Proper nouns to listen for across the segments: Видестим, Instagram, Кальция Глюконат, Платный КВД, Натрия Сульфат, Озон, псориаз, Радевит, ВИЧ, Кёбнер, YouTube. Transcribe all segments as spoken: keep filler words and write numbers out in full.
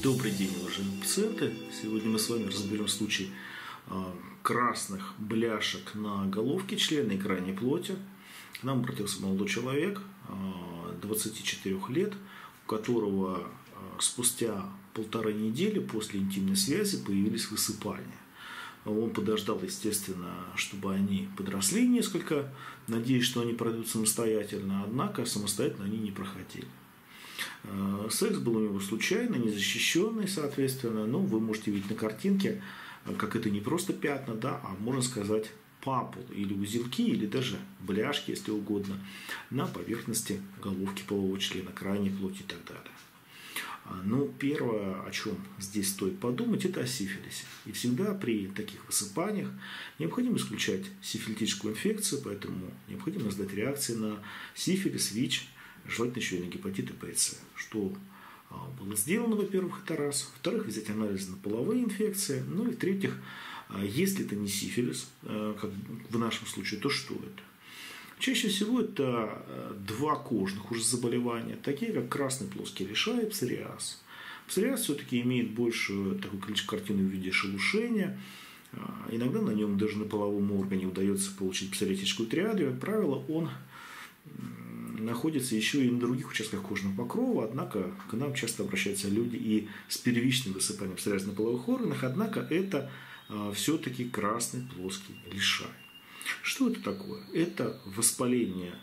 Добрый день, уважаемые пациенты! Сегодня мы с вами разберем случай красных бляшек на головке члена и крайней плоти. К нам обратился молодой человек, двадцати четырёх лет, у которого спустя полторы недели после интимной связи появились высыпания. Он подождал, естественно, чтобы они подросли несколько, надеясь, что они пройдут самостоятельно, однако самостоятельно они не проходили. Секс был у него случайный, незащищенный, соответственно, но вы можете видеть на картинке, как это не просто пятна, да, а можно сказать папул или узелки, или даже бляшки, если угодно, на поверхности головки полового члена, крайней плоти и так далее. Ну, первое, о чем здесь стоит подумать, это о сифилисе. И всегда при таких высыпаниях необходимо исключать сифилитическую инфекцию, поэтому необходимо сдать реакции на сифилис, ВИЧ, желательно еще и на гепатиты Б и С. Что было сделано, во-первых, это раз. Во-вторых, взять анализы на половые инфекции. Ну и в-третьих, если это не сифилис, как в нашем случае, то что это? Чаще всего это два кожных уже заболевания, такие как красный плоский лишай и псориаз. Псориаз все-таки имеет большую такую картину в виде шелушения. Иногда на нем даже на половом органе удается получить псориатическую триаду. Как правило, он находится еще и на других участках кожного покрова, однако к нам часто обращаются люди и с первичным высыпанием псориаза на половых органах, однако это все-таки красный плоский лишай. Что это такое? Это воспаление,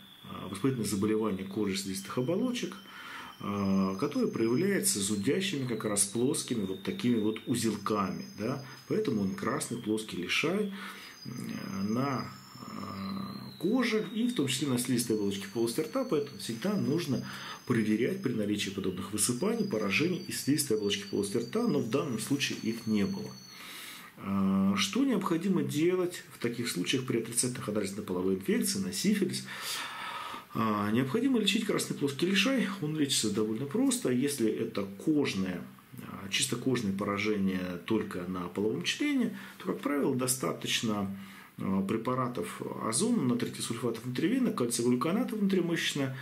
воспалительное заболевание кожи слизистых оболочек, которое проявляется зудящими как раз плоскими вот такими вот узелками. Да? Поэтому он красный плоский лишай на коже и в том числе на слизистой оболочке полости рта. Поэтому всегда нужно проверять при наличии подобных высыпаний, поражений и слизистой оболочки полости рта, но в данном случае их не было. Что необходимо делать в таких случаях при отрицательных анализах на половые инфекции, на сифилис? Необходимо лечить красный плоский лишай. Он лечится довольно просто. Если это кожное, чисто кожное поражение только на половом члене, то, как правило, достаточно препаратов Озона, натрия сульфата внутривенно, кальция глюконата внутримышечно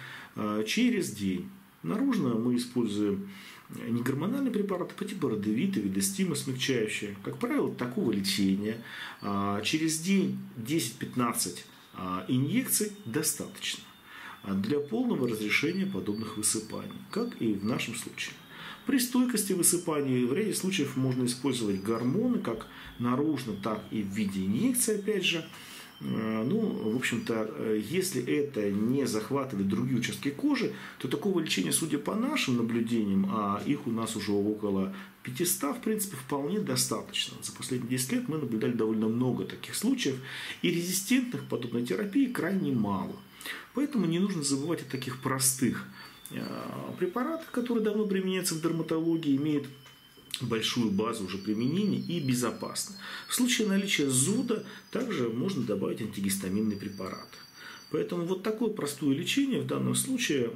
через день. Наружно мы используем негормональные препараты по типу Радевита, Видестима, смягчающие. Как правило, такого лечения через день десять-пятнадцать инъекций достаточно для полного разрешения подобных высыпаний, как и в нашем случае. При стойкости высыпаний в ряде случаев можно использовать гормоны как наружно, так и в виде инъекции, опять же. Ну, в общем-то, если это не захватывает другие участки кожи, то такого лечения, судя по нашим наблюдениям, а их у нас уже около пятисот, в принципе, вполне достаточно. За последние десять лет мы наблюдали довольно много таких случаев, и резистентных подобной терапии крайне мало. Поэтому не нужно забывать о таких простых препаратах, которые давно применяются в дерматологии, имеют большую базу уже применения и безопасно. В случае наличия зуда также можно добавить антигистаминные препараты. Поэтому вот такое простое лечение в данном случае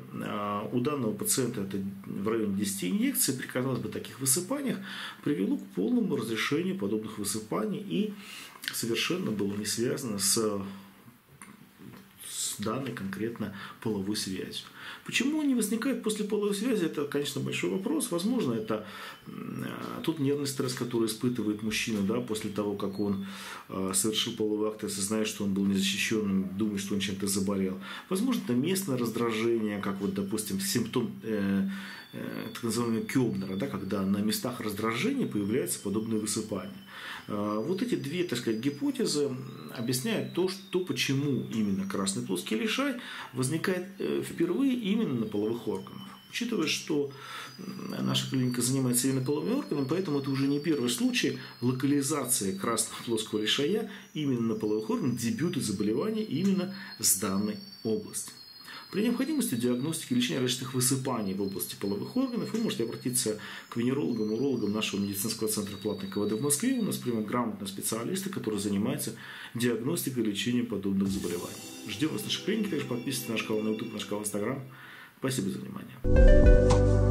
у данного пациента это в районе десяти инъекций при, казалось бы, таких высыпаниях привело к полному разрешению подобных высыпаний и совершенно было не связано с данной конкретно половой связью. Почему они возникают после половой связи, это, конечно, большой вопрос. Возможно, это тот нервный стресс, который испытывает мужчина, да, после того, как он совершил половой акт, осознает, что он был незащищенным, думает, что он чем-то заболел. Возможно, это местное раздражение, как вот, допустим, симптом э, э, так называемого Кёбнера, да, когда на местах раздражения появляются подобные высыпания. Э, вот эти две, так сказать, гипотезы объясняют то, что, почему именно красный плоский лишай возникает впервые именно на половых органах. Учитывая, что наша клиника занимается именно половыми органами, поэтому это уже не первый случай локализации красного плоского лишая именно на половых органах, дебюта заболевания именно с данной области. При необходимости диагностики и лечения различных высыпаний в области половых органов вы можете обратиться к венерологам, урологам нашего медицинского центра «Платный КВД» в Москве. У нас прямо грамотные специалисты, которые занимаются диагностикой и лечением подобных заболеваний. Ждем вас в нашей клинике, также подписывайтесь на наш канал на YouTube, на наш канал в Instagram. Спасибо за внимание.